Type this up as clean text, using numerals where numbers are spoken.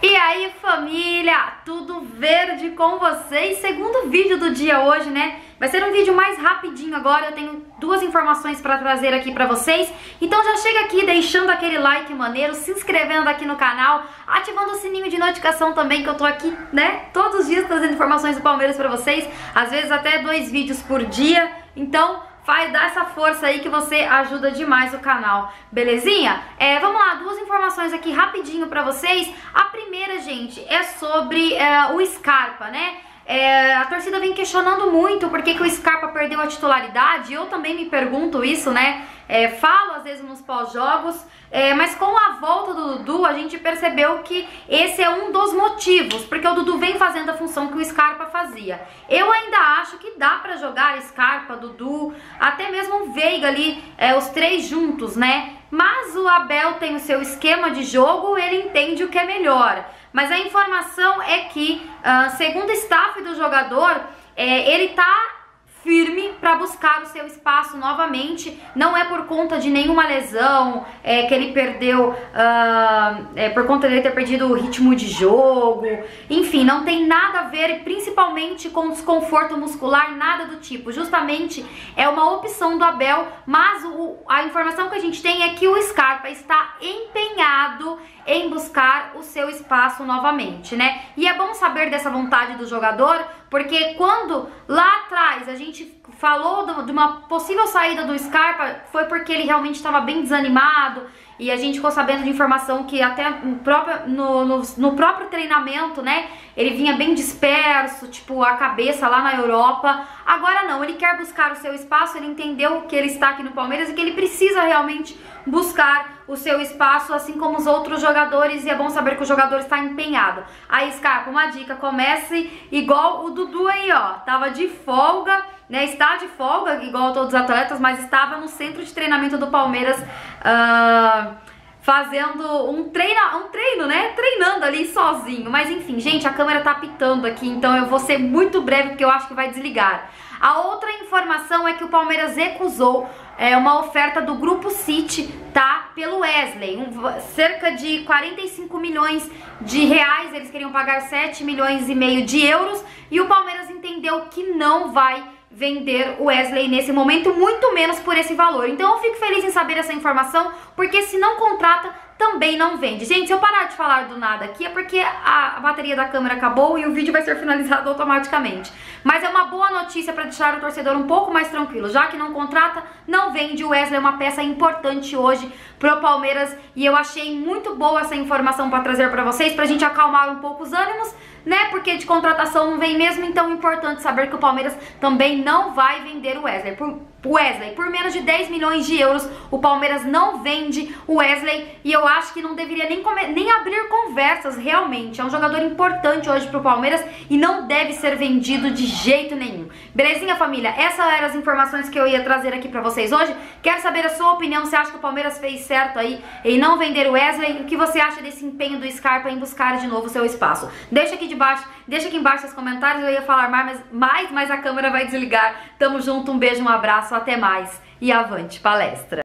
E aí, família, tudo verde com vocês? Segundo vídeo do dia hoje, né? Vai ser um vídeo mais rapidinho agora, eu tenho duas informações pra trazer aqui pra vocês. Então já chega aqui deixando aquele like maneiro, se inscrevendo aqui no canal, ativando o sininho de notificação também, que eu tô aqui, né, todos os dias trazendo informações do Palmeiras pra vocês. Às vezes até 2 vídeos por dia, então vai dar essa força aí que você ajuda demais o canal, belezinha? Vamos lá, duas informações aqui rapidinho pra vocês. A primeira, gente, é sobre o Scarpa, né? A torcida vem questionando muito por que que o Scarpa perdeu a titularidade. Eu também me pergunto isso, né? Falo às vezes nos pós-jogos, mas com a volta do Dudu a gente percebeu que esse é um dos motivos, porque o Dudu vem fazendo a função que o Scarpa fazia. Eu ainda acho que dá pra jogar Scarpa, Dudu, até mesmo o Veiga ali, os três juntos, né? Mas o Abel tem o seu esquema de jogo, ele entende o que é melhor. Mas a informação é que, segundo o staff do jogador, ele tá firme para buscar o seu espaço novamente. Não é por conta de nenhuma lesão, que ele perdeu, por conta dele ter perdido o ritmo de jogo, enfim, não tem nada a ver, principalmente com desconforto muscular, nada do tipo. Justamente é uma opção do Abel, mas a informação que a gente tem é que o Scarpa está empenhado em buscar o seu espaço novamente, né? E é bom saber dessa vontade do jogador, porque quando lá atrás a gente falou de uma possível saída do Scarpa, foi porque ele realmente estava bem desanimado, e a gente ficou sabendo de informação que até no próprio treinamento, né, ele vinha bem disperso, tipo, a cabeça lá na Europa. Agora não, ele quer buscar o seu espaço, ele entendeu que ele está aqui no Palmeiras e que ele precisa realmente buscar o seu espaço, assim como os outros jogadores, e é bom saber que o jogador está empenhado. Aí, Scarpa, uma dica, comece igual o Dudu aí, ó, tava de folga, né, está de folga, igual todos os atletas, mas estava no centro de treinamento do Palmeiras, fazendo um treino, né? Treinando ali sozinho. Mas enfim, gente, a câmera tá apitando aqui, então eu vou ser muito breve porque eu acho que vai desligar. A outra informação é que o Palmeiras recusou uma oferta do Grupo City, tá? Pelo Wesley, cerca de 45 milhões de reais, eles queriam pagar 7 milhões e meio de euros, e o Palmeiras entendeu que não vai vender o Wesley nesse momento, muito menos por esse valor. Então eu fico feliz em saber essa informação, porque se não contrata, também não vende. Gente, se eu parar de falar do nada aqui é porque a bateria da câmera acabou e o vídeo vai ser finalizado automaticamente. Mas é uma boa notícia para deixar o torcedor um pouco mais tranquilo, já que não contrata, não vende. O Wesley é uma peça importante hoje pro Palmeiras, e eu achei muito boa essa informação para trazer para vocês, pra gente acalmar um pouco os ânimos, né? Porque de contratação não vem mesmo, então é importante saber que o Palmeiras também não vai vender o Wesley. Por menos de 10 milhões de euros, o Palmeiras não vende o Wesley, e eu acho que não deveria nem abrir conversas, realmente. É um jogador importante hoje pro Palmeiras e não deve ser vendido de jeito nenhum. Belezinha, família? Essas eram as informações que eu ia trazer aqui pra vocês hoje. Quero saber a sua opinião. Você acha que o Palmeiras fez certo aí em não vender o Wesley? O que você acha desse empenho do Scarpa em buscar de novo o seu espaço? Deixa aqui embaixo seus comentários. Eu ia falar mais, mas a câmera vai desligar. Tamo junto, um beijo, um abraço. Até mais e avante palestra!